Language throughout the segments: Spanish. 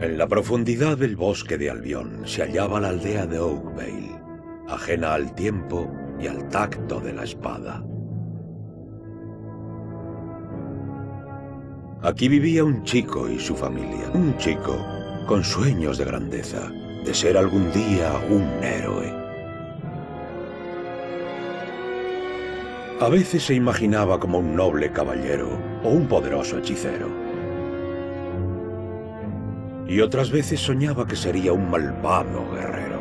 En la profundidad del bosque de Albión se hallaba la aldea de Oakvale, ajena al tiempo y al tacto de la espada. Aquí vivía un chico y su familia, un chico con sueños de grandeza, de ser algún día un héroe. A veces se imaginaba como un noble caballero o un poderoso hechicero. Y otras veces soñaba que sería un malvado guerrero.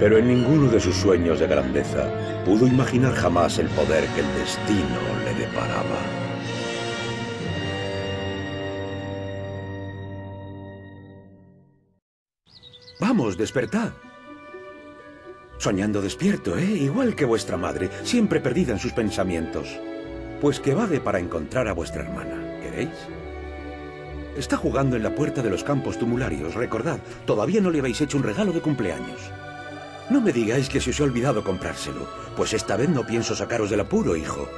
Pero en ninguno de sus sueños de grandeza pudo imaginar jamás el poder que el destino le deparaba. ¡Vamos, despertad! Soñando despierto, ¿eh? Igual que vuestra madre, siempre perdida en sus pensamientos. Pues que vade para encontrar a vuestra hermana, ¿queréis? Está jugando en la puerta de los campos tumularios, recordad, todavía no le habéis hecho un regalo de cumpleaños. No me digáis que se os ha olvidado comprárselo, pues esta vez no pienso sacaros del apuro, hijo.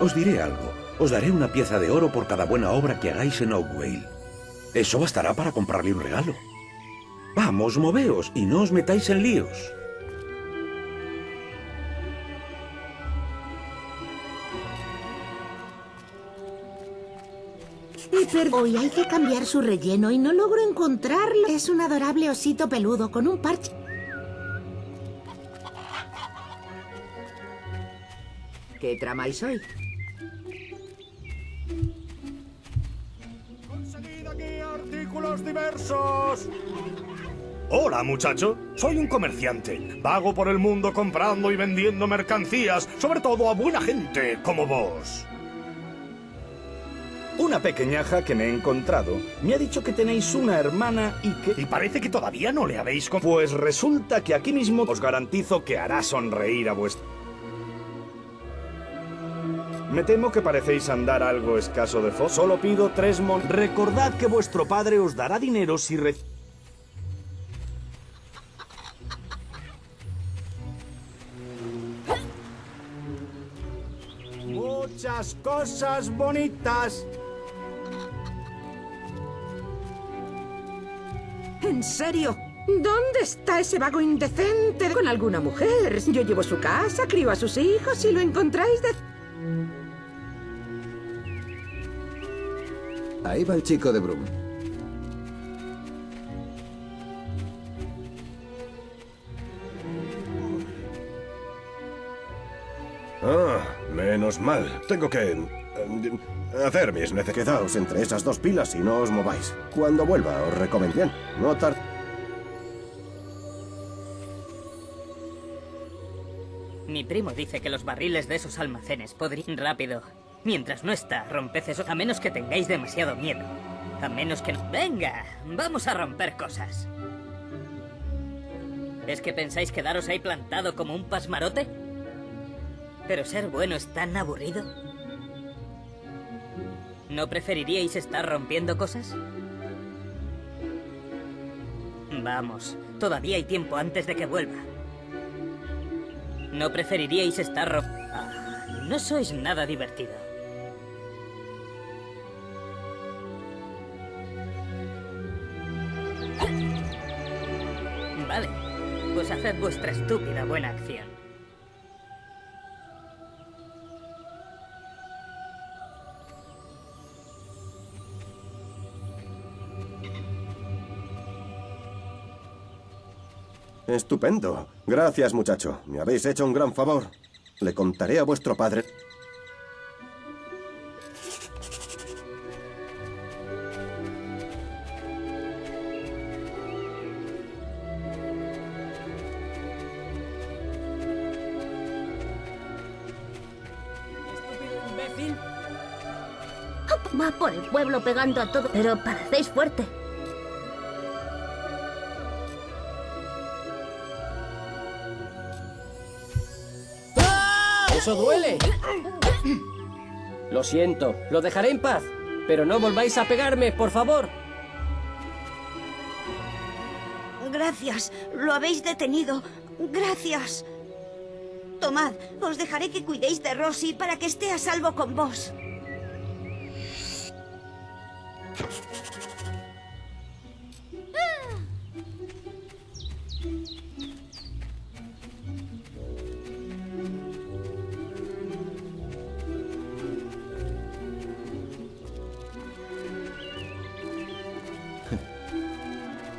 Os diré algo, os daré una pieza de oro por cada buena obra que hagáis en Oakvale. Eso bastará para comprarle un regalo. Vamos, moveos y no os metáis en líos. Hoy hay que cambiar su relleno y no logro encontrarlo. Es un adorable osito peludo con un parche. ¿Qué tramáis hoy? Conseguid aquí artículos diversos. Hola, muchacho. Soy un comerciante. Vago por el mundo comprando y vendiendo mercancías, sobre todo a buena gente como vos. Una pequeñaja que me he encontrado me ha dicho que tenéis una hermana y que... Y parece que todavía no le habéis... Pues resulta que aquí mismo os garantizo que hará sonreír a vuestra... Me temo que parecéis andar algo escaso de fo. Solo pido 3 mon... Recordad que vuestro padre os dará dinero si... Muchas cosas bonitas. ¿En serio? ¿Dónde está ese vago indecente? Con alguna mujer. Yo llevo su casa, crío a sus hijos y lo encontráis de... Ahí va el chico de Brum. Ah, menos mal. Tengo que... hacer mis necesidades. Quedaos entre esas dos pilas y no os mováis. Cuando vuelva, os recomendaré. No tarde. Mi primo dice que los barriles de esos almacenes podrían... Rápido. Mientras no está, romped eso. A menos que tengáis demasiado miedo. A menos que no... ¡Venga! Vamos a romper cosas. ¿Es que pensáis quedaros ahí plantado como un pasmarote? ¿Pero ser bueno es tan aburrido? ¿No preferiríais estar rompiendo cosas? Vamos, todavía hay tiempo antes de que vuelva. ¿No preferiríais estar rompiendo? Ah, no sois nada divertido. Vale, pues haced vuestra estúpida buena acción. Estupendo. Gracias, muchacho. Me habéis hecho un gran favor. Le contaré a vuestro padre. Estúpido imbécil. Va por el pueblo pegando a todo, pero parecéis fuerte. ¡Eso duele! Lo siento, lo dejaré en paz, pero no volváis a pegarme, por favor. Gracias, lo habéis detenido. Gracias. Tomad, os dejaré que cuidéis de Rosie para que esté a salvo con vos.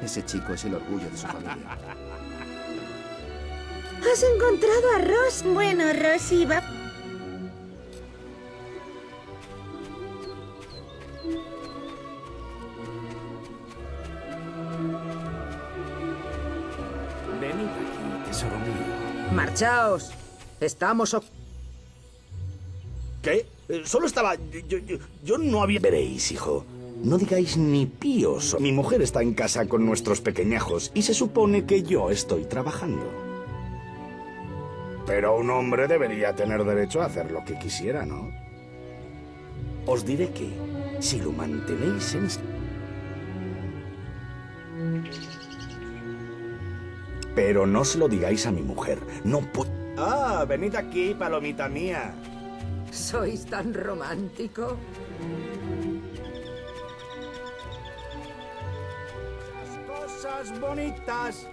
Ese chico es el orgullo de su familia. ¿Has encontrado a Rosie? Bueno, Rosie va... Venid aquí, tesoro mío. ¡Marchaos! Estamos... ¿Qué? Solo estaba... Yo no había... Veréis, hijo. No digáis ni píos. Mi mujer está en casa con nuestros pequeñajos y se supone que yo estoy trabajando. Pero un hombre debería tener derecho a hacer lo que quisiera, ¿no? Os diré que, si lo mantenéis en... Pero no se lo digáis a mi mujer. No puedo... Ah, venid aquí, palomita mía. ¿Sois tan romántico? Bonitas.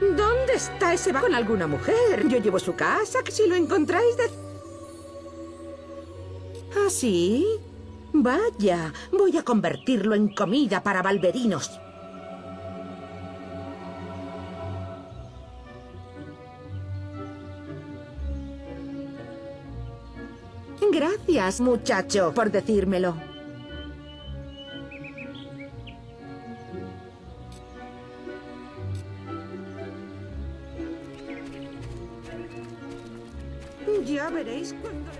¿Dónde está ese va con alguna mujer? Yo llevo su casa, que si lo encontráis de... ¿Ah, sí? Vaya, voy a convertirlo en comida para balberinos. Gracias, muchacho, por decírmelo. Ya veréis cuando...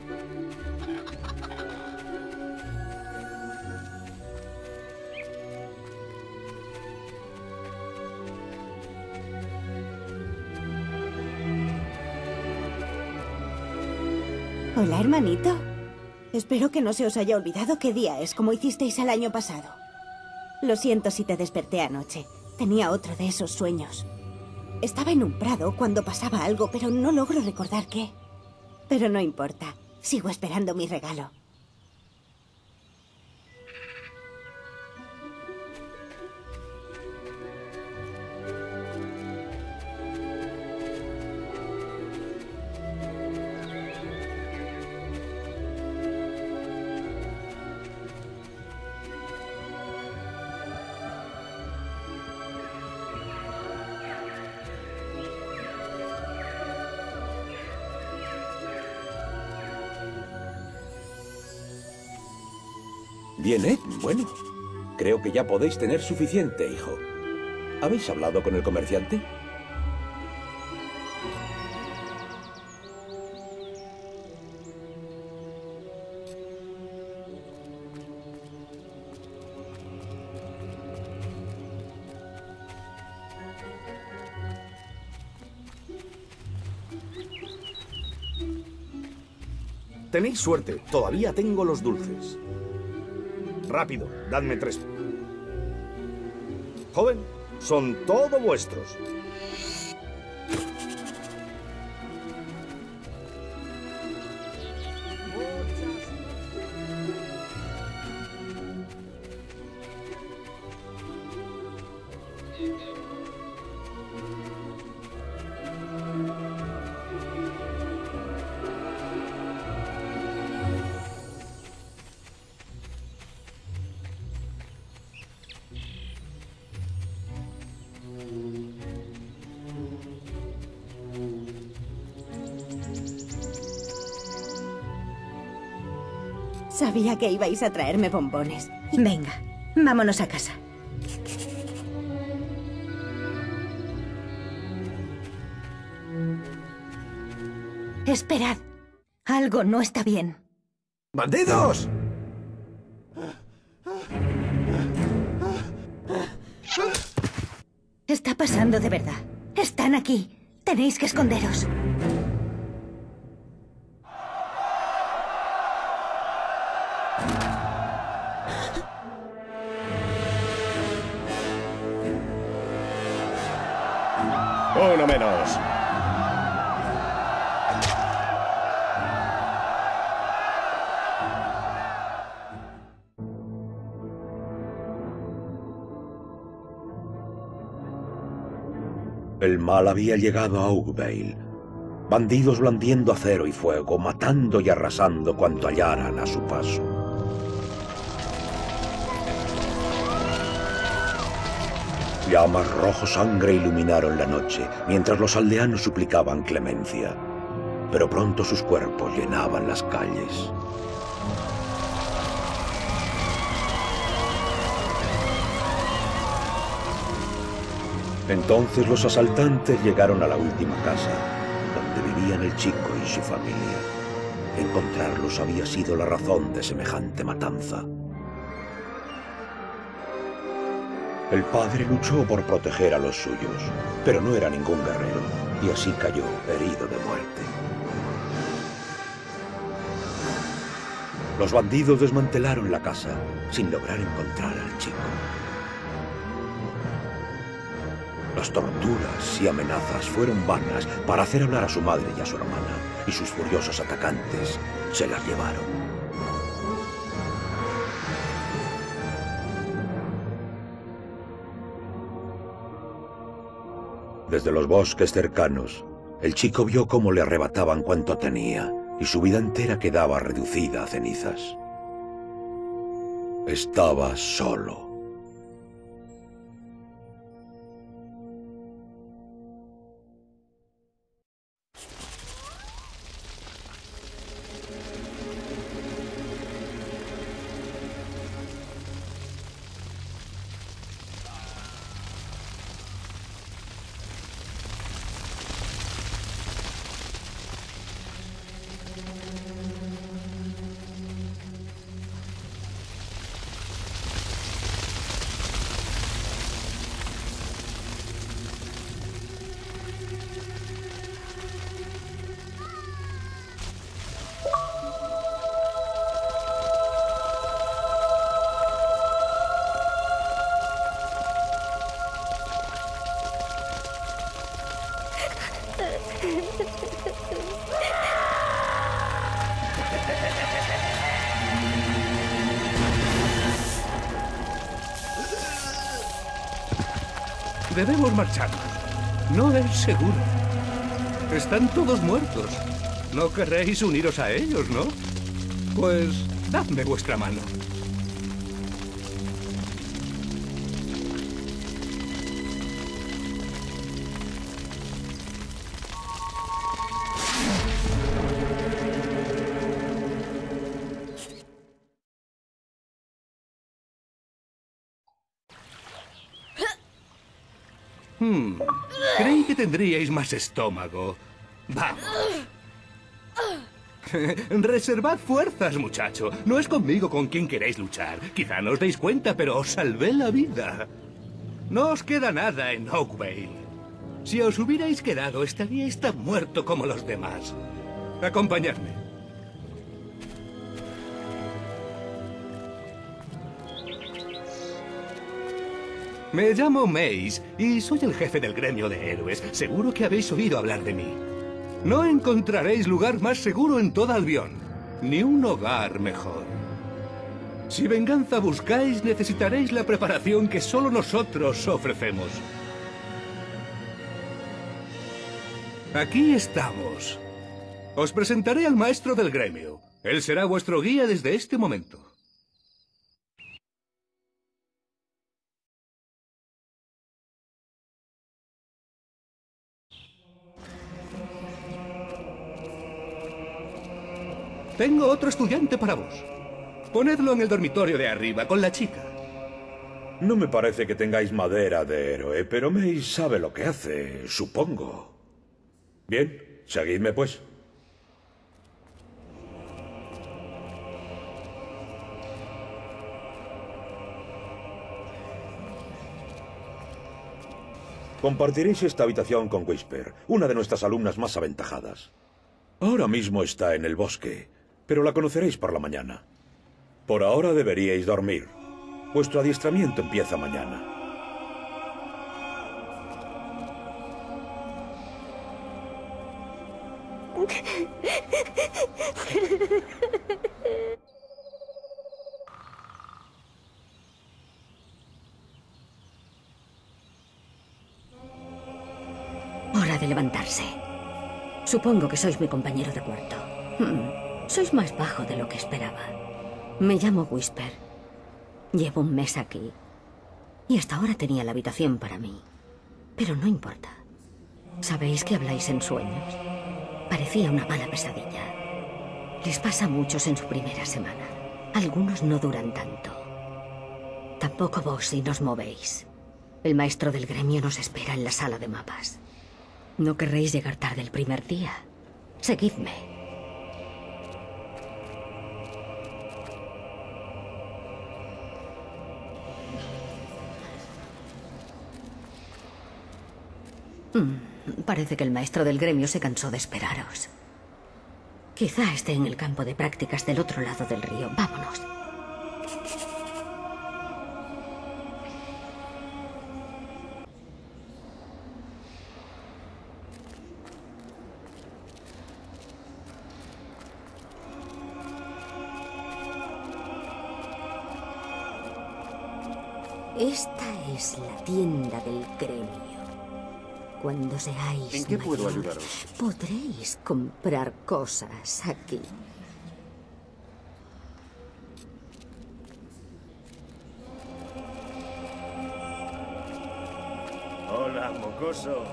Hola, hermanito. Espero que no se os haya olvidado qué día es, como hicisteis el año pasado. Lo siento si te desperté anoche. Tenía otro de esos sueños. Estaba en un prado cuando pasaba algo, pero no logro recordar qué. Pero no importa, sigo esperando mi regalo. Bien, ¿eh? Bueno, creo que ya podéis tener suficiente, hijo. ¿Habéis hablado con el comerciante? Tenéis suerte, todavía tengo los dulces. Rápido, dadme 3. Joven, son todo vuestros. Sabía que ibais a traerme bombones. Venga, vámonos a casa. Esperad, algo no está bien. ¡Bandidos! Está pasando de verdad. Están aquí. Tenéis que esconderos. Uno menos. El mal había llegado a Oakvale. Bandidos blandiendo acero y fuego, matando y arrasando cuanto hallaran a su paso. Llamas rojo sangre iluminaron la noche, mientras los aldeanos suplicaban clemencia. Pero pronto sus cuerpos llenaban las calles. Entonces los asaltantes llegaron a la última casa, donde vivían el chico y su familia. Encontrarlos había sido la razón de semejante matanza. El padre luchó por proteger a los suyos, pero no era ningún guerrero, y así cayó herido de muerte. Los bandidos desmantelaron la casa, sin lograr encontrar al chico. Las torturas y amenazas fueron vanas para hacer hablar a su madre y a su hermana, y sus furiosos atacantes se las llevaron. Desde los bosques cercanos, el chico vio cómo le arrebataban cuanto tenía, y su vida entera quedaba reducida a cenizas. Estaba solo. Debemos marchar. No es seguro. Están todos muertos. No querréis uniros a ellos, ¿no? Pues dadme vuestra mano. Creí que tendríais más estómago. Vamos. Reservad fuerzas, muchacho. No es conmigo con quien queréis luchar. Quizá no os deis cuenta, pero os salvé la vida. No os queda nada en Oakvale. Si os hubierais quedado, estaríais tan muerto como los demás. Acompañadme. Me llamo Mace y soy el jefe del gremio de héroes. Seguro que habéis oído hablar de mí. No encontraréis lugar más seguro en toda Albión, ni un hogar mejor. Si venganza buscáis, necesitaréis la preparación que solo nosotros ofrecemos. Aquí estamos. Os presentaré al maestro del gremio. Él será vuestro guía desde este momento. Tengo otro estudiante para vos. Ponedlo en el dormitorio de arriba, con la chica. No me parece que tengáis madera de héroe, pero Mace sabe lo que hace, supongo. Bien, seguidme pues. Compartiréis esta habitación con Whisper, una de nuestras alumnas más aventajadas. Ahora mismo está en el bosque, pero la conoceréis por la mañana. Por ahora deberíais dormir. Vuestro adiestramiento empieza mañana. Hora de levantarse. Supongo que sois mi compañero de cuarto. Sois más bajo de lo que esperaba. Me llamo Whisper. Llevo un mes aquí. Y hasta ahora tenía la habitación para mí. Pero no importa. ¿Sabéis que habláis en sueños? Parecía una mala pesadilla. Les pasa a muchos en su primera semana. Algunos no duran tanto. Tampoco vos si nos movéis. El maestro del gremio nos espera en la sala de mapas. No querréis llegar tarde el primer día. Seguidme. Parece que el maestro del gremio se cansó de esperaros. Quizá esté en el campo de prácticas del otro lado del río. Vámonos. Esta es la tienda del gremio. Cuando seáis ¿en qué mayores, puedo ayudaros? Podréis comprar cosas aquí. Hola, mocoso.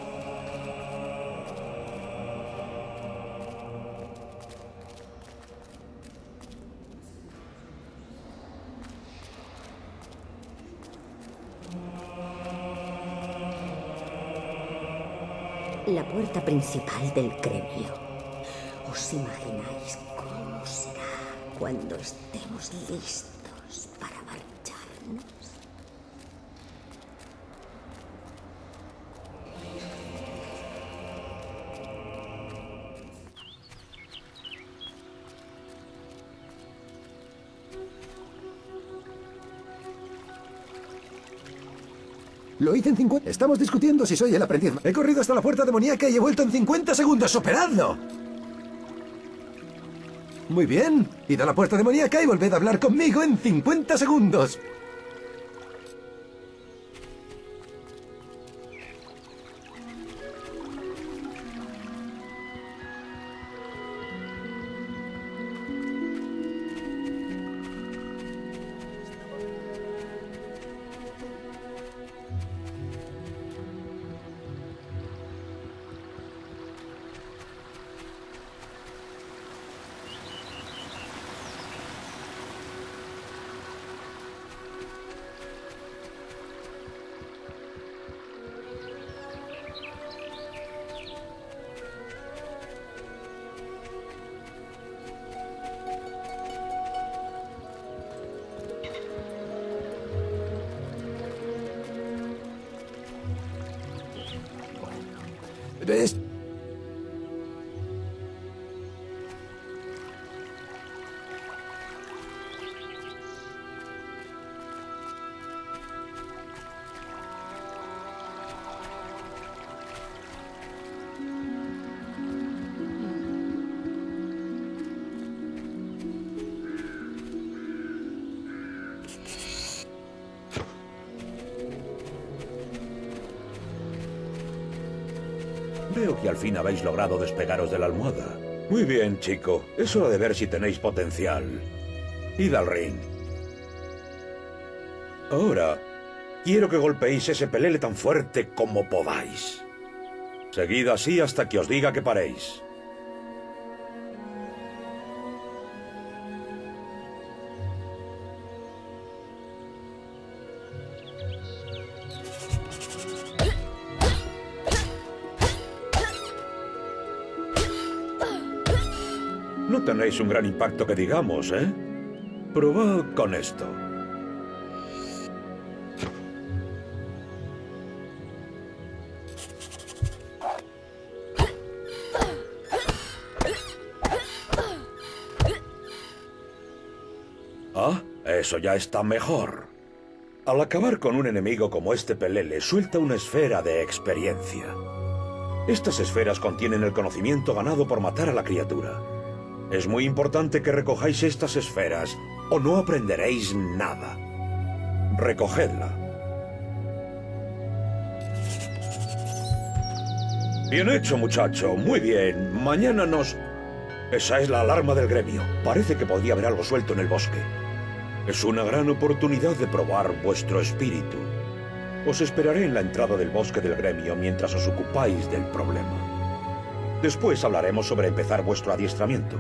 La puerta principal del gremio. ¿Os imagináis cómo será cuando estemos listos para marcharnos? Lo hice en 50... Estamos discutiendo si soy el aprendiz. He corrido hasta la puerta demoníaca y he vuelto en 50 segundos. ¡Superadlo! Muy bien. Id a la puerta demoníaca y volved a hablar conmigo en 50 segundos. Veo que al fin habéis logrado despegaros de la almohada. Muy bien, chico. Es hora de ver si tenéis potencial. Id al ring. Ahora, quiero que golpeéis ese pelele tan fuerte como podáis. Seguid así hasta que os diga que paréis. Tenéis un gran impacto que digamos, ¿eh? Probad con esto. Ah, eso ya está mejor. Al acabar con un enemigo como este pelele, suelta una esfera de experiencia. Estas esferas contienen el conocimiento ganado por matar a la criatura. Es muy importante que recojáis estas esferas, o no aprenderéis nada. Recogedla. Bien hecho, muchacho. Muy bien. Mañana nos... Esa es la alarma del gremio. Parece que podría haber algo suelto en el bosque. Es una gran oportunidad de probar vuestro espíritu. Os esperaré en la entrada del bosque del gremio mientras os ocupáis del problema. Después hablaremos sobre empezar vuestro adiestramiento.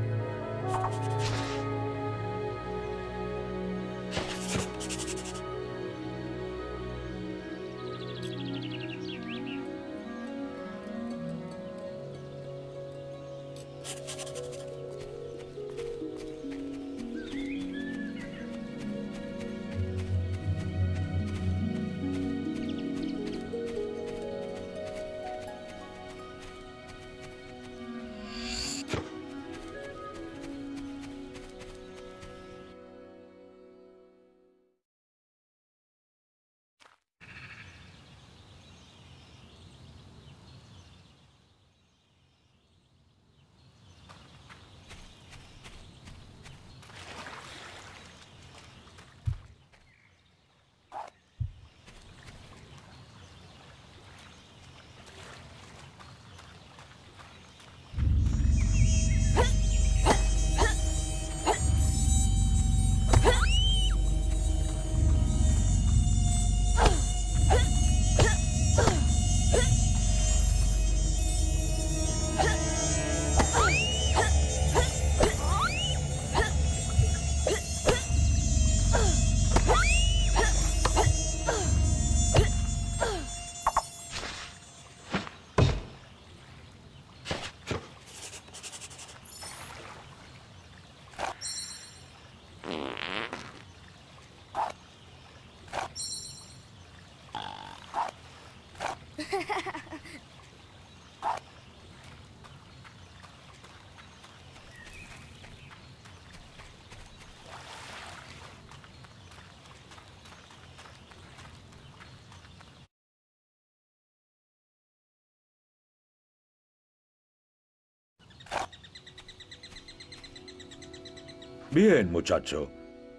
Bien, muchacho.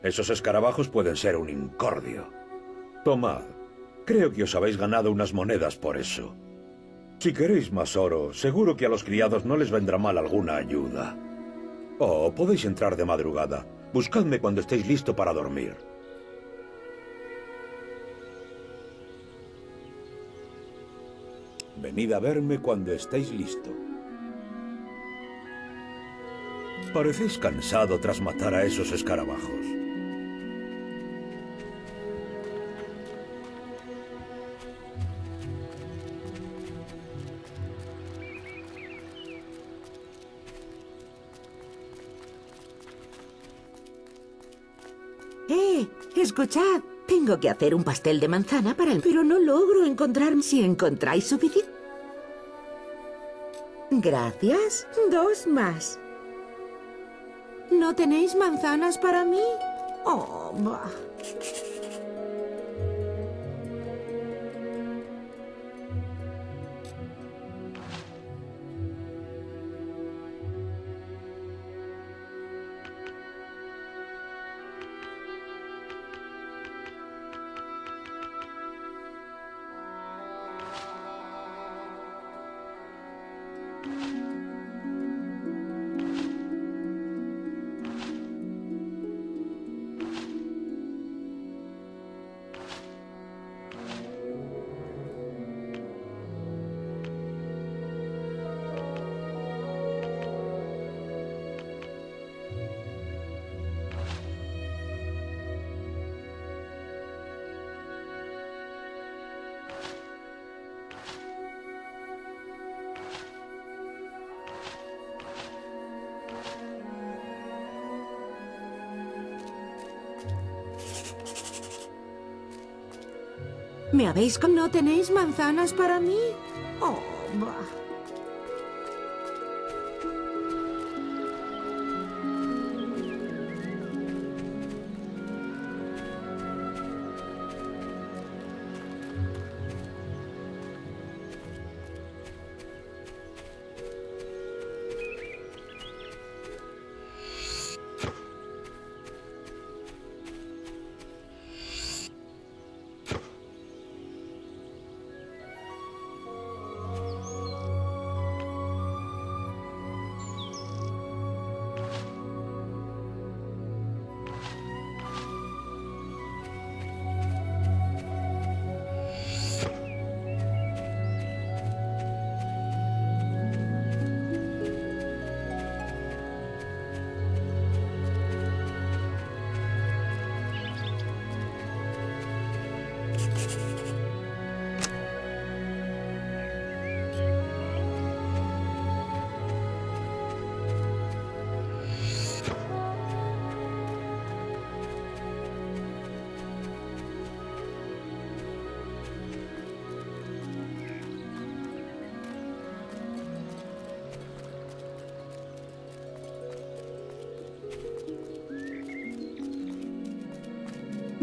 Esos escarabajos pueden ser un incordio. Tomad. Creo que os habéis ganado unas monedas por eso. Si queréis más oro, seguro que a los criados no les vendrá mal alguna ayuda. Oh, podéis entrar de madrugada. Buscadme cuando estéis listo para dormir. Venid a verme cuando estéis listo. Parecéis cansado tras matar a esos escarabajos. Escuchad, tengo que hacer un pastel de manzana para el... Pero no logro encontrar... Si encontráis suficiente... Gracias, dos más. ¿No tenéis manzanas para mí? Oh, bah. ¿Me habéis con... ¿No tenéis manzanas para mí? Oh, bah.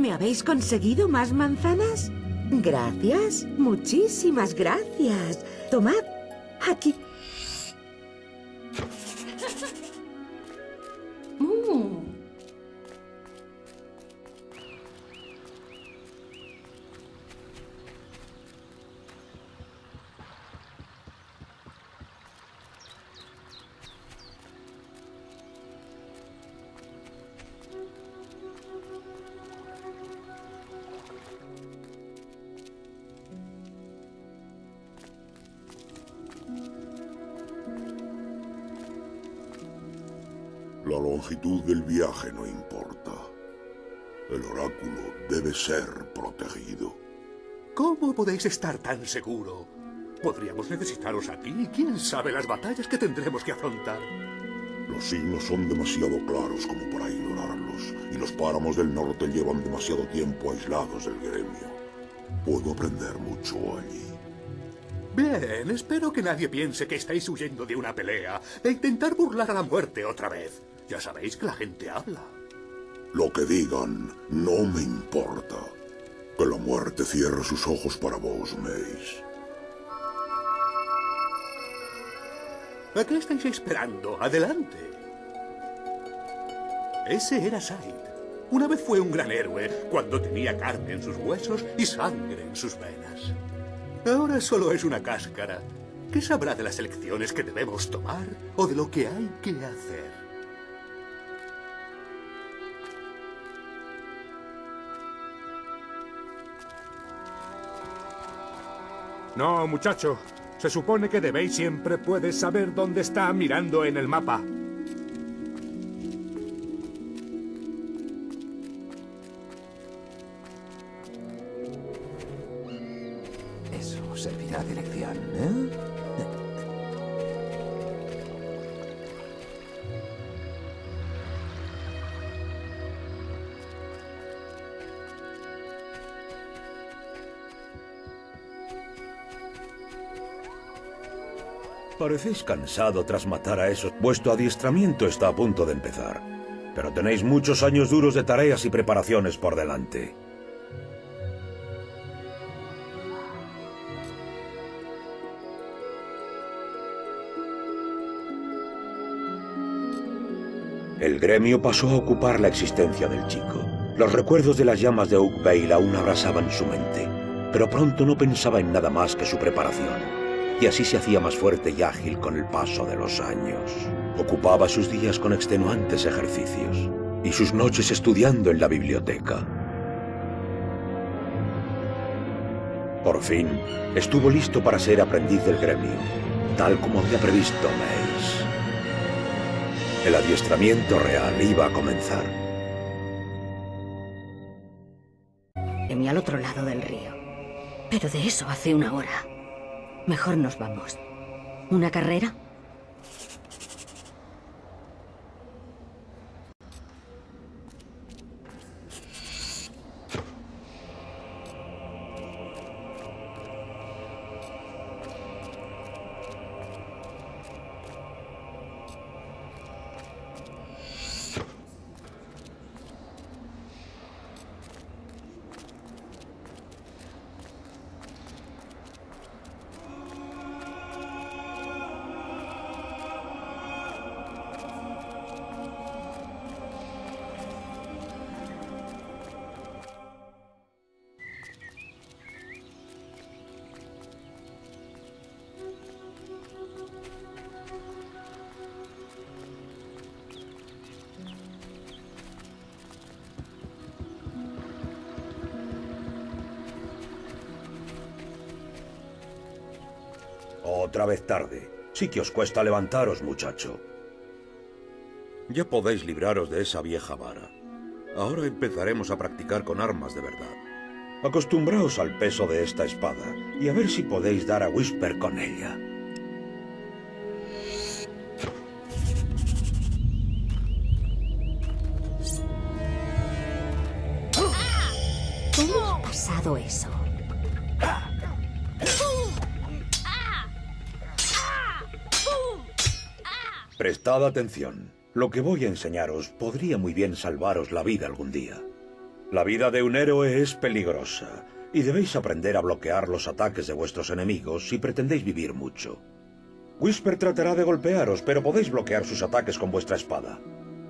¿Me habéis conseguido más manzanas? Gracias, muchísimas gracias. Tomad, aquí. La longitud del viaje no importa. El oráculo debe ser protegido. ¿Cómo podéis estar tan seguro? Podríamos necesitaros aquí y quién sabe las batallas que tendremos que afrontar. Los signos son demasiado claros como para ignorarlos, y los páramos del norte llevan demasiado tiempo aislados del gremio. Puedo aprender mucho allí. Bien, espero que nadie piense que estáis huyendo de una pelea, de intentar burlar a la muerte otra vez. Ya sabéis que la gente habla. Lo que digan no me importa. Que la muerte cierre sus ojos para vos, Mace. ¿A qué estáis esperando? ¡Adelante! Ese era Said. Una vez fue un gran héroe, cuando tenía carne en sus huesos y sangre en sus venas. Ahora solo es una cáscara. ¿Qué sabrá de las elecciones que debemos tomar o de lo que hay que hacer? No, muchacho. Se supone que debéis siempre puedes saber dónde está mirando en el mapa. Eso servirá de lección, ¿eh? Parecéis cansado tras matar a esos. Vuestro adiestramiento está a punto de empezar, pero tenéis muchos años duros de tareas y preparaciones por delante. El gremio pasó a ocupar la existencia del chico. Los recuerdos de las llamas de Oakvale aún abrasaban su mente, pero pronto no pensaba en nada más que su preparación. Y así se hacía más fuerte y ágil con el paso de los años. Ocupaba sus días con extenuantes ejercicios y sus noches estudiando en la biblioteca. Por fin, estuvo listo para ser aprendiz del gremio, tal como había previsto Mace. El adiestramiento real iba a comenzar. Temí al otro lado del río, pero de eso hace una hora. Mejor nos vamos. ¿Una carrera? Otra vez tarde. Sí que os cuesta levantaros, muchacho. Ya podéis libraros de esa vieja vara. Ahora empezaremos a practicar con armas de verdad. Acostumbraos al peso de esta espada y a ver si podéis dar a Whisper con ella. ¿Cómo ha pasado eso? Prestad atención. Lo que voy a enseñaros podría muy bien salvaros la vida algún día. La vida de un héroe es peligrosa, y debéis aprender a bloquear los ataques de vuestros enemigos si pretendéis vivir mucho. Whisper tratará de golpearos, pero podéis bloquear sus ataques con vuestra espada.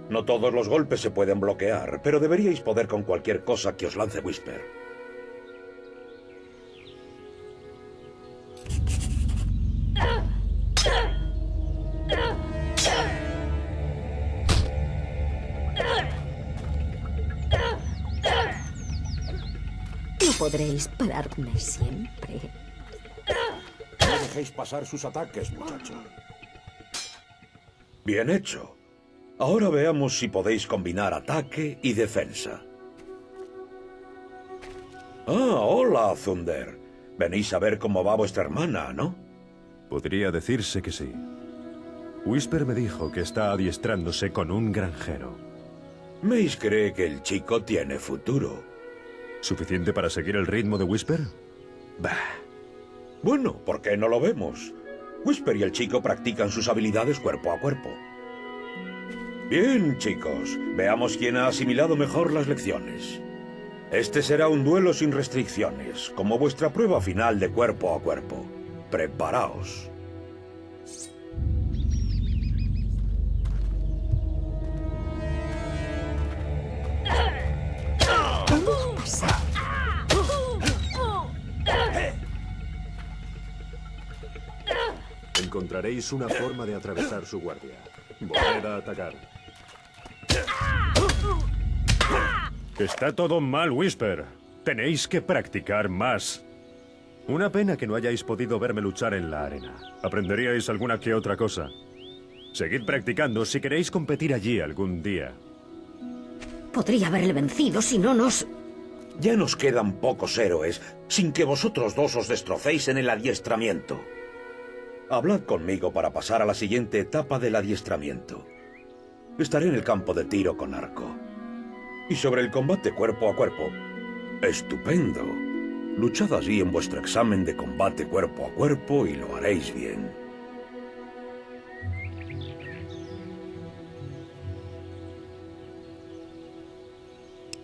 No todos los golpes se pueden bloquear, pero deberíais poder con cualquier cosa que os lance Whisper. No podréis pararme siempre. No dejéis pasar sus ataques, muchacho. Bien hecho. Ahora veamos si podéis combinar ataque y defensa. Ah, hola, Thunder. Venís a ver cómo va vuestra hermana, ¿no? Podría decirse que sí. Whisper me dijo que está adiestrándose con un granjero. Mace cree que el chico tiene futuro. ¿Suficiente para seguir el ritmo de Whisper? Bah. Bueno, ¿por qué no lo vemos? Whisper y el chico practican sus habilidades cuerpo a cuerpo. Bien, chicos. Veamos quién ha asimilado mejor las lecciones. Este será un duelo sin restricciones, como vuestra prueba final de cuerpo a cuerpo. Preparaos. Encontraréis una forma de atravesar su guardia. Volved a atacar. Está todo mal, Whisper. Tenéis que practicar más. Una pena que no hayáis podido verme luchar en la arena. Aprenderíais alguna que otra cosa. Seguid practicando si queréis competir allí algún día. Podría haberle vencido si no nos... Ya nos quedan pocos héroes sin que vosotros dos os destrocéis en el adiestramiento. Hablad conmigo para pasar a la siguiente etapa del adiestramiento. Estaré en el campo de tiro con arco. Y sobre el combate cuerpo a cuerpo. ¡Estupendo! Luchad así en vuestro examen de combate cuerpo a cuerpo y lo haréis bien.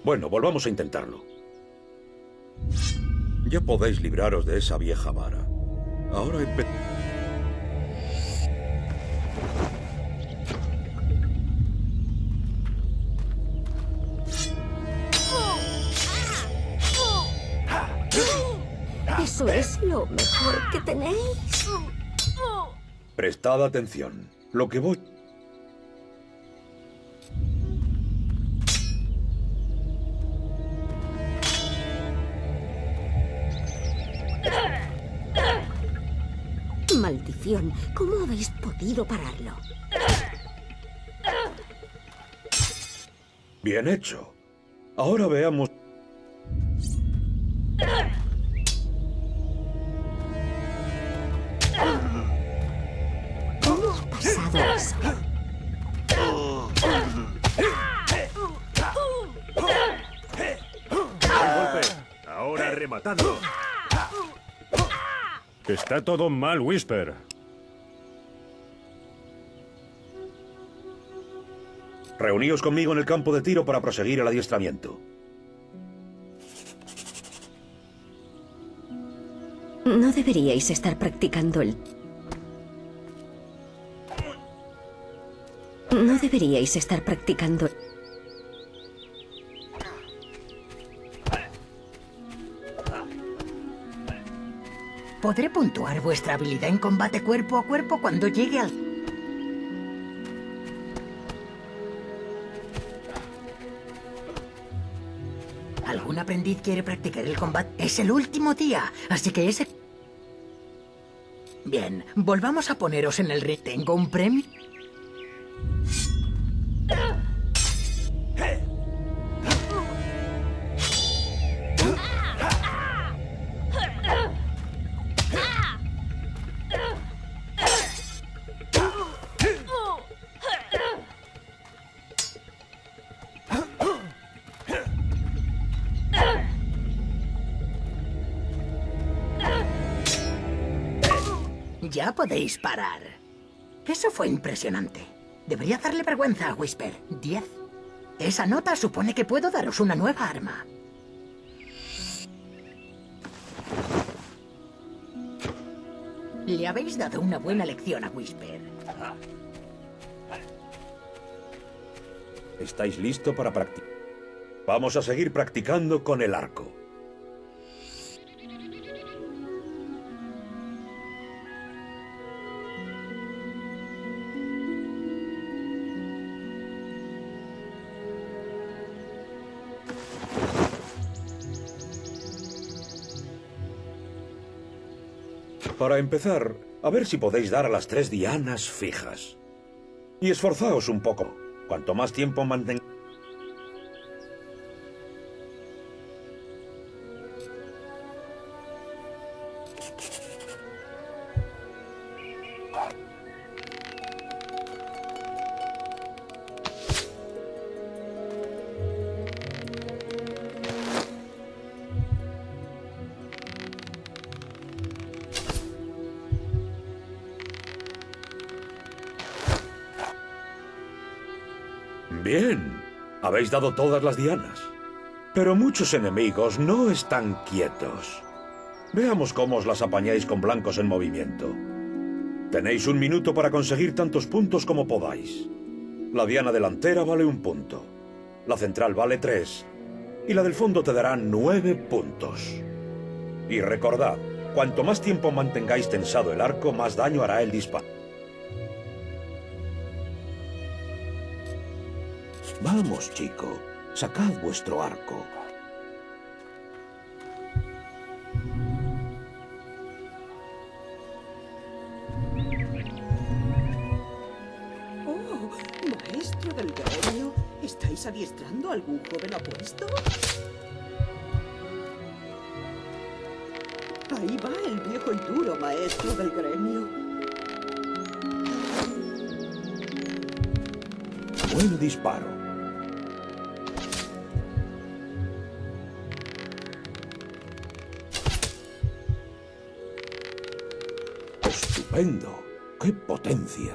Bueno, volvamos a intentarlo. Ya podéis libraros de esa vieja vara. Ahora eso es lo mejor que tenéis. Prestad atención. Lo que voy... Maldición, ¿cómo habéis podido pararlo? Bien hecho. Ahora veamos... ¿Cómo ha pasado eso? ¡Golpe! Ahora rematando. Está todo mal, Whisper. Reuníos conmigo en el campo de tiro para proseguir el adiestramiento. No deberíais estar practicando el... No deberíais estar practicando el... Podré puntuar vuestra habilidad en combate cuerpo a cuerpo cuando llegue al... ¿Algún aprendiz quiere practicar el combate? Es el último día, así que ese... Bien, volvamos a poneros en el ring. Tengo un premio. Ya podéis parar. Eso fue impresionante. Debería darle vergüenza a Whisper. 10. Esa nota supone que puedo daros una nueva arma. Le habéis dado una buena lección a Whisper. ¿Estáis listos para practicar? Vamos a seguir practicando con el arco. Para empezar, a ver si podéis dar a las tres dianas fijas. Y esforzaos un poco. Cuanto más tiempo mantengáis... Bien, habéis dado todas las dianas. Pero muchos enemigos no están quietos. Veamos cómo os las apañáis con blancos en movimiento. Tenéis un minuto para conseguir tantos puntos como podáis. La diana delantera vale 1 punto. La central vale 3. Y la del fondo te dará 9 puntos. Y recordad, cuanto más tiempo mantengáis tensado el arco, más daño hará el disparo. Vamos, chico. Sacad vuestro arco. Oh, maestro del gremio. ¿Estáis adiestrando a algún joven apuesto? Ahí va el viejo y duro maestro del gremio. Buen disparo. ¡Estupendo! ¡Qué potencia!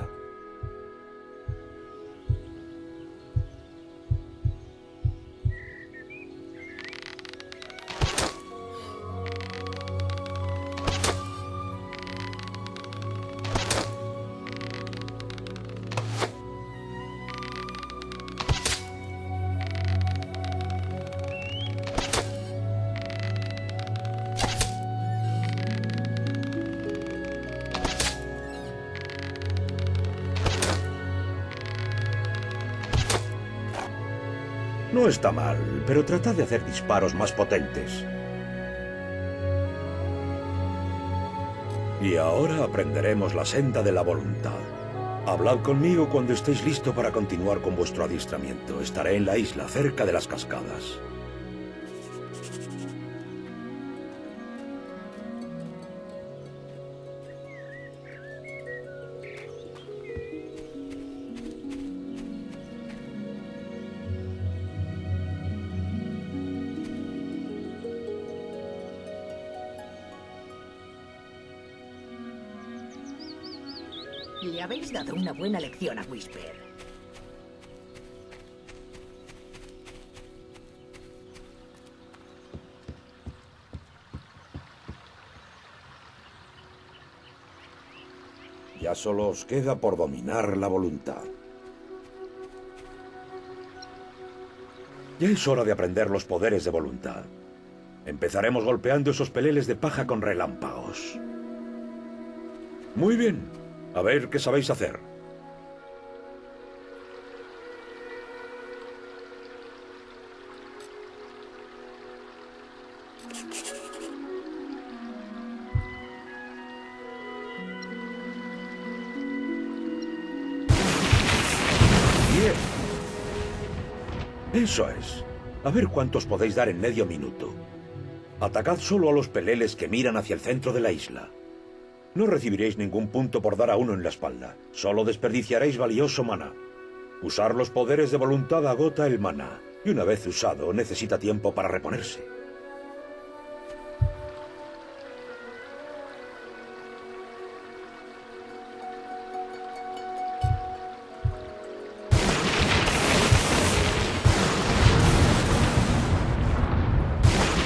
No está mal, pero tratad de hacer disparos más potentes. Y ahora aprenderemos la senda de la voluntad. Hablad conmigo cuando estéis listo para continuar con vuestro adiestramiento. Estaré en la isla, cerca de las cascadas. Le habéis dado una buena lección a Whisper. Ya solo os queda por dominar la voluntad. Ya es hora de aprender los poderes de voluntad. Empezaremos golpeando esos peleles de paja con relámpagos. Muy bien. A ver qué sabéis hacer. Bien. Eso es. A ver cuántos podéis dar en medio minuto. Atacad solo a los peleles que miran hacia el centro de la isla. No recibiréis ningún punto por dar a uno en la espalda. Solo desperdiciaréis valioso maná. Usar los poderes de voluntad agota el maná. Y una vez usado, necesita tiempo para reponerse.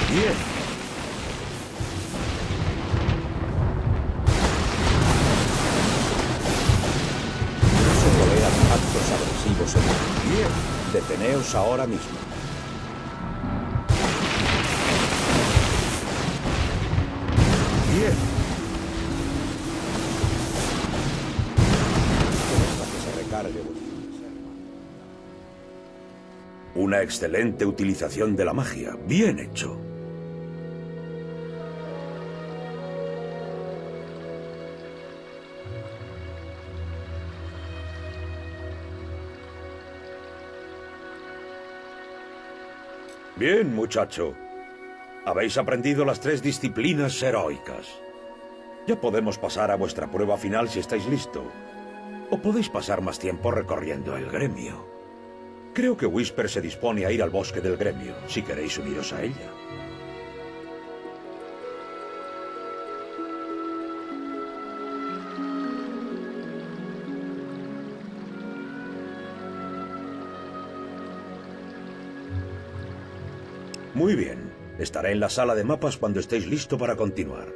Bien. Deteneos ahora mismo. Bien. Deja que se recargue. Una excelente utilización de la magia. Bien hecho. Bien, muchacho. Habéis aprendido las 3 disciplinas heroicas. Ya podemos pasar a vuestra prueba final si estáis listo. O podéis pasar más tiempo recorriendo el gremio. Creo que Whisper se dispone a ir al bosque del gremio, si queréis uniros a ella. Muy bien. Estaré en la sala de mapas cuando estéis listo para continuar.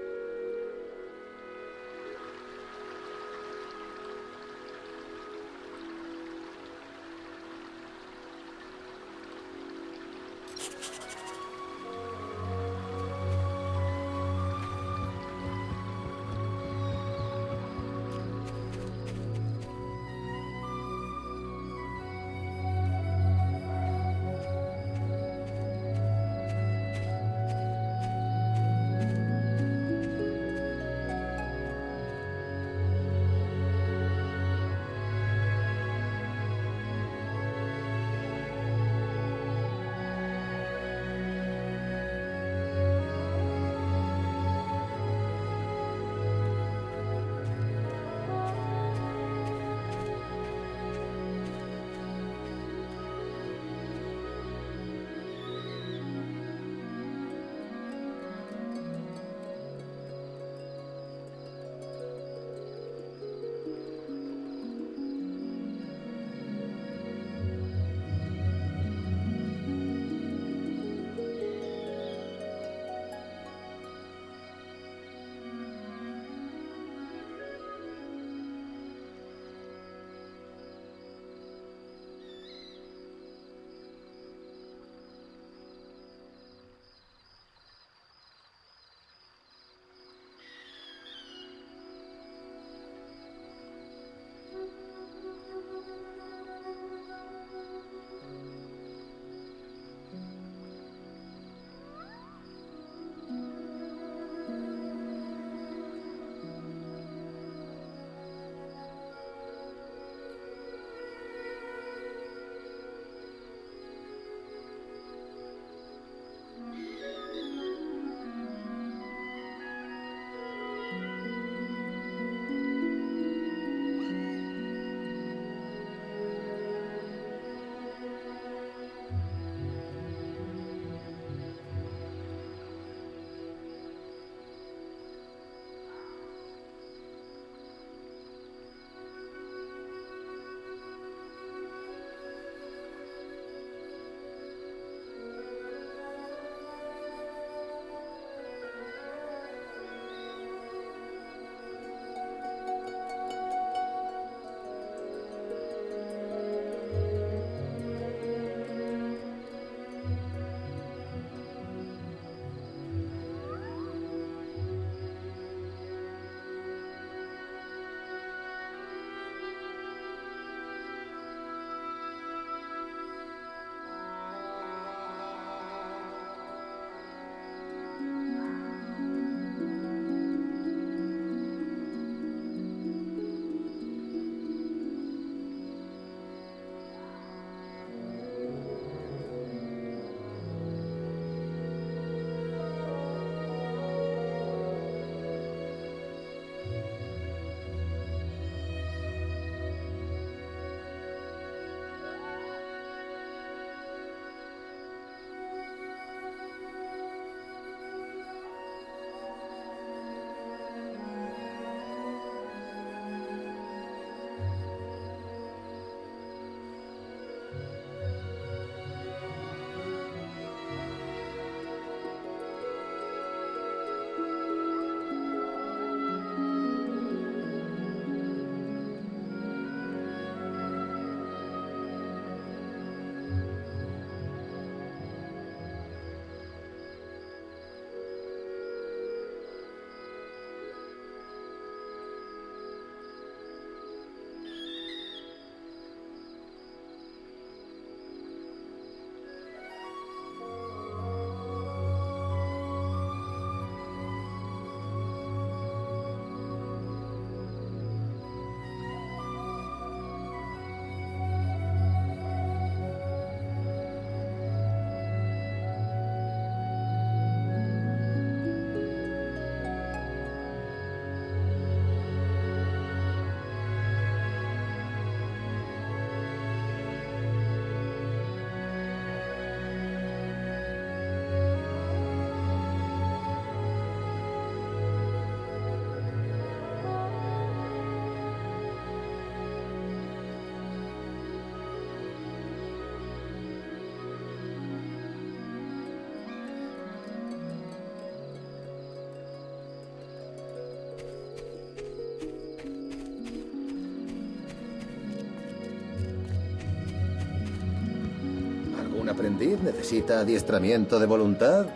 aprendiz necesita adiestramiento de voluntad.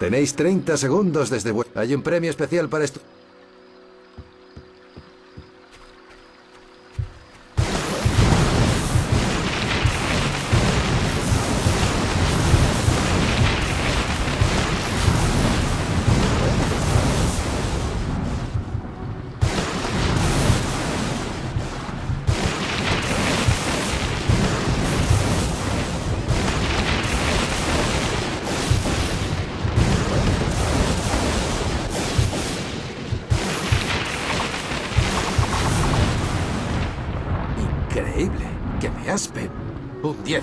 Tenéis 30 segundos desde vuestro... Hay un premio especial para esto. Un 10.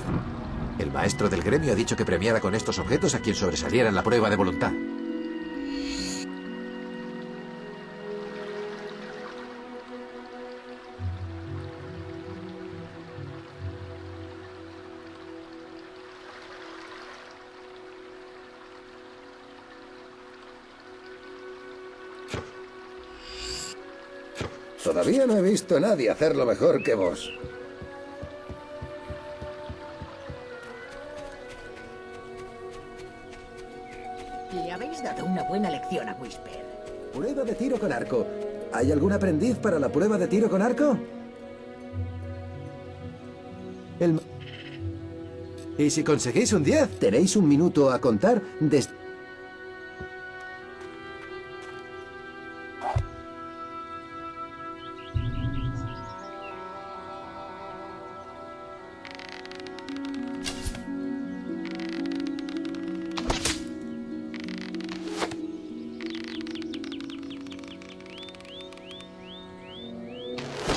El maestro del gremio ha dicho que premiara con estos objetos a quien sobresaliera en la prueba de voluntad. Todavía no he visto a nadie hacerlo mejor que vos. Buena lección a Whisper. Prueba de tiro con arco. ¿Hay algún aprendiz para la prueba de tiro con arco? Y si conseguís un 10, tenéis un minuto a contar desde...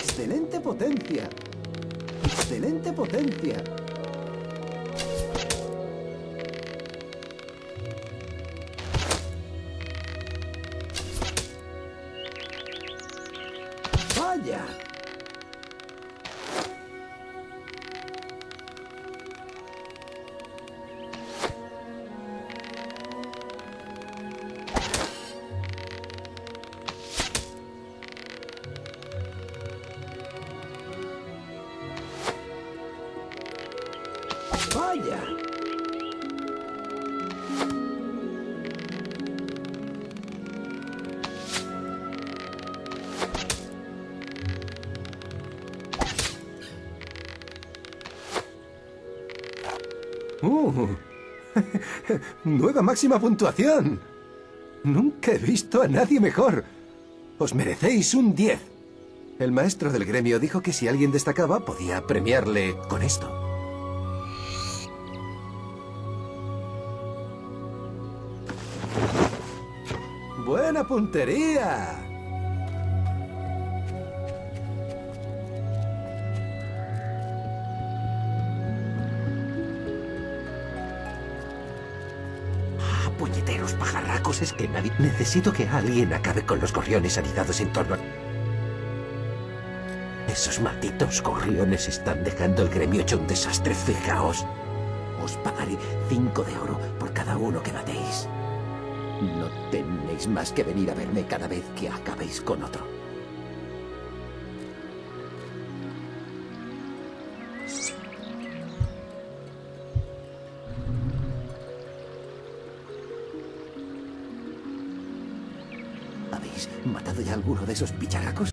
¡Excelente potencia! ¡Excelente potencia! ¡Vaya! ¡Vaya! ¡Nueva máxima puntuación! Nunca he visto a nadie mejor. Os merecéis un 10. El maestro del gremio dijo que si alguien destacaba podía premiarle con esto. ¡Buena puntería! ¡Ah, puñeteros pajarracos! Es que nadie... Necesito que alguien acabe con los gorriones anidados en torno a... Esos malditos gorriones están dejando el gremio hecho un desastre, fijaos. Os pagaré 5 de oro por cada uno que matéis. No tenéis más que venir a verme cada vez que acabéis con otro. ¿Habéis matado ya alguno de esos picharacos?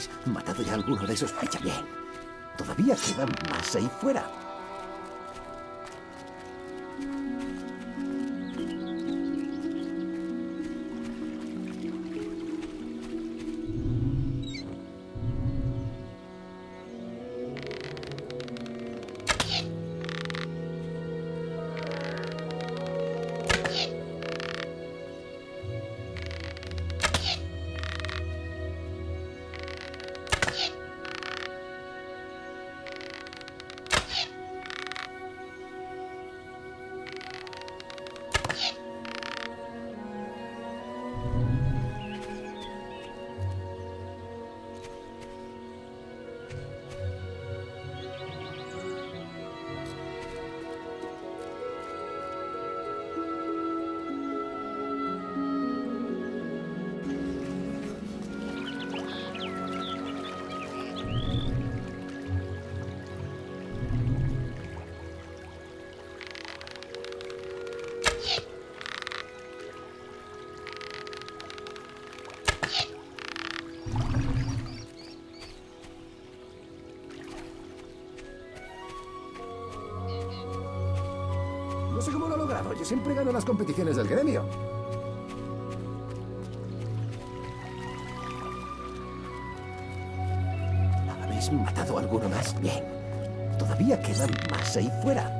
habéis matado ya a alguno de esos pichanguén. Todavía quedan más ahí fuera. No sé cómo lo ha logrado. Yo siempre gano las competiciones del gremio. ¿Habéis matado a alguno más? Bien. Todavía quedan más ahí fuera.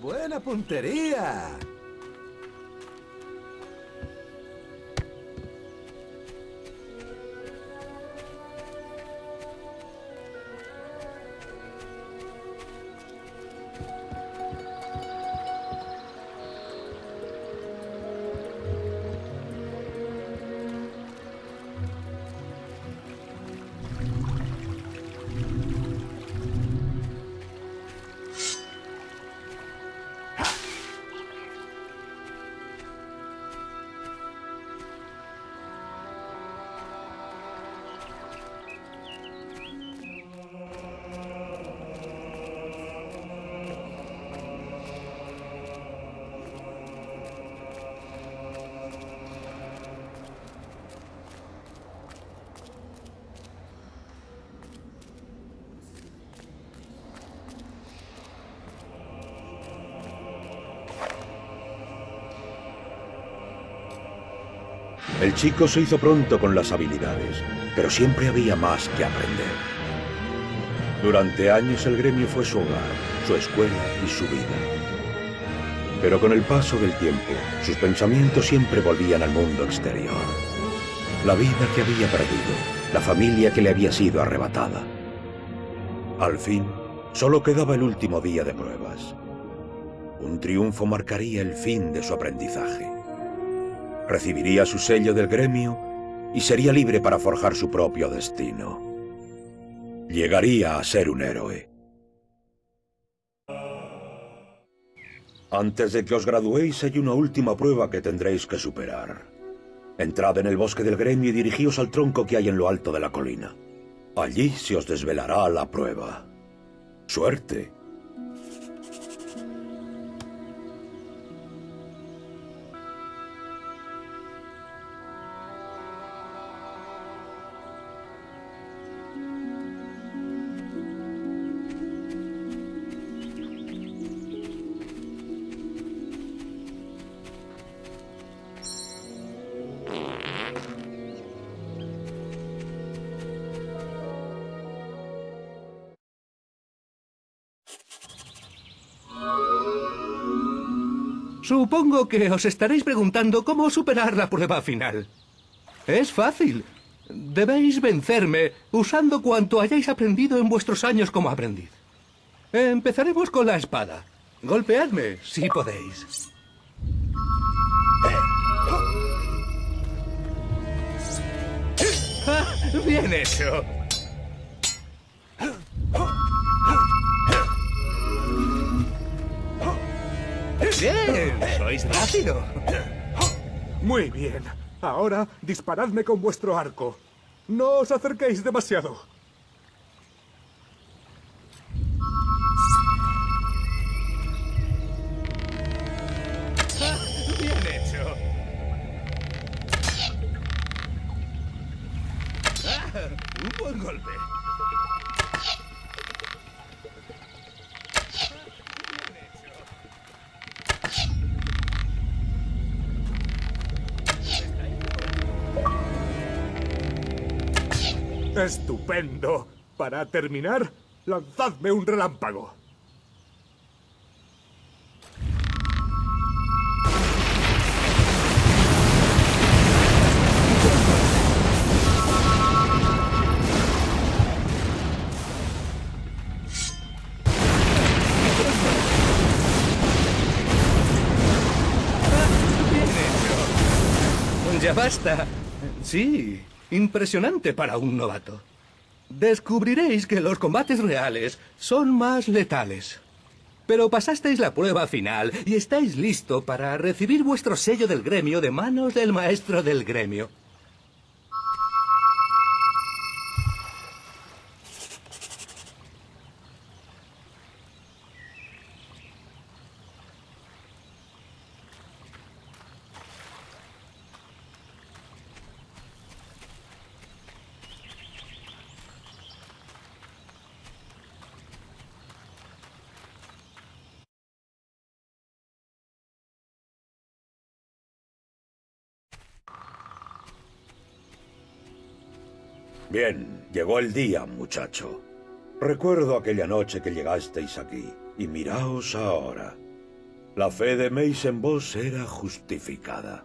¡Buena puntería! El chico se hizo pronto con las habilidades, pero siempre había más que aprender. Durante años el gremio fue su hogar, su escuela y su vida. Pero con el paso del tiempo, sus pensamientos siempre volvían al mundo exterior. La vida que había perdido, la familia que le había sido arrebatada. Al fin, solo quedaba el último día de pruebas. Un triunfo marcaría el fin de su aprendizaje. Recibiría su sello del gremio y sería libre para forjar su propio destino. Llegaría a ser un héroe. Antes de que os graduéis hay una última prueba que tendréis que superar. Entrad en el bosque del gremio y dirigíos al tronco que hay en lo alto de la colina. Allí se os desvelará la prueba. ¡Suerte! Supongo que os estaréis preguntando cómo superar la prueba final. Es fácil. Debéis vencerme usando cuanto hayáis aprendido en vuestros años como aprendiz. Empezaremos con la espada. Golpeadme, si podéis. ¡Ah, bien hecho! ¡Bien! ¡Sois rápido! Muy bien. Ahora disparadme con vuestro arco. No os acerquéis demasiado. ¡Bien hecho! ¡Un buen golpe! ¡Estupendo! Para terminar, lanzadme un relámpago. ¡Ya basta! Sí... impresionante para un novato. Descubriréis que los combates reales son más letales. Pero pasasteis la prueba final y estáis listo para recibir vuestro sello del gremio de manos del maestro del gremio. Bien, llegó el día, muchacho. Recuerdo aquella noche que llegasteis aquí, y miraos ahora. La fe de Mace en vos era justificada.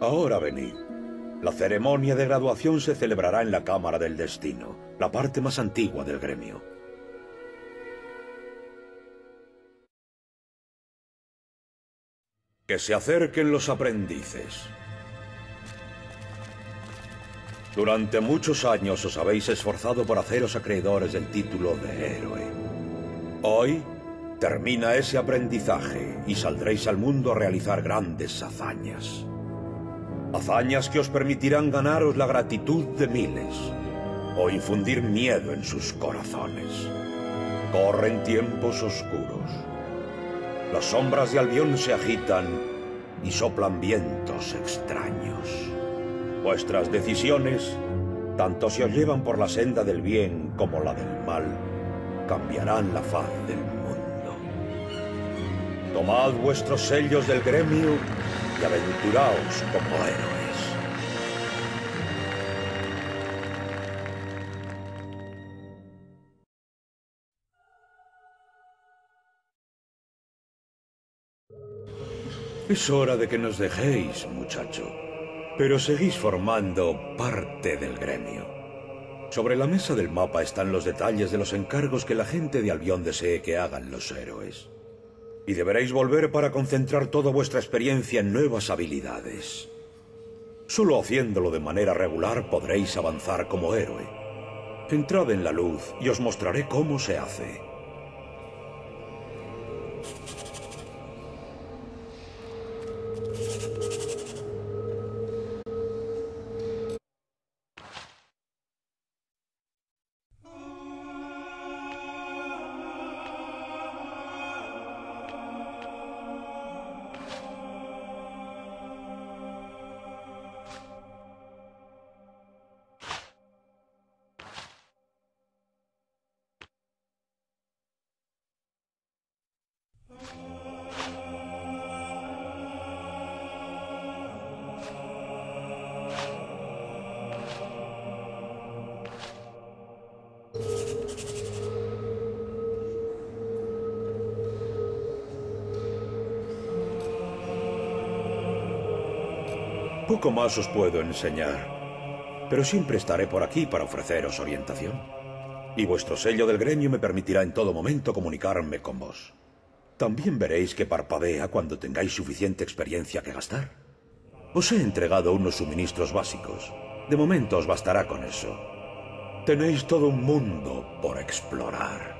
Ahora venid. La ceremonia de graduación se celebrará en la Cámara del Destino, la parte más antigua del gremio. Que se acerquen los aprendices. Durante muchos años os habéis esforzado por haceros acreedores del título de héroe. Hoy termina ese aprendizaje y saldréis al mundo a realizar grandes hazañas. Hazañas que os permitirán ganaros la gratitud de miles o infundir miedo en sus corazones. Corren tiempos oscuros. Las sombras de Albión se agitan y soplan vientos extraños. Vuestras decisiones, tanto si os llevan por la senda del bien como la del mal, cambiarán la faz del mundo. Tomad vuestros sellos del gremio y aventuraos como héroes. Es hora de que nos dejéis, muchacho. Pero seguís formando parte del gremio. Sobre la mesa del mapa están los detalles de los encargos que la gente de Albión desee que hagan los héroes. Y deberéis volver para concentrar toda vuestra experiencia en nuevas habilidades. Solo haciéndolo de manera regular podréis avanzar como héroe. Entrad en la luz y os mostraré cómo se hace. Poco más os puedo enseñar, pero siempre estaré por aquí para ofreceros orientación. Y vuestro sello del gremio me permitirá en todo momento comunicarme con vos. También veréis que parpadea cuando tengáis suficiente experiencia que gastar. Os he entregado unos suministros básicos. De momento os bastará con eso. Tenéis todo un mundo por explorar.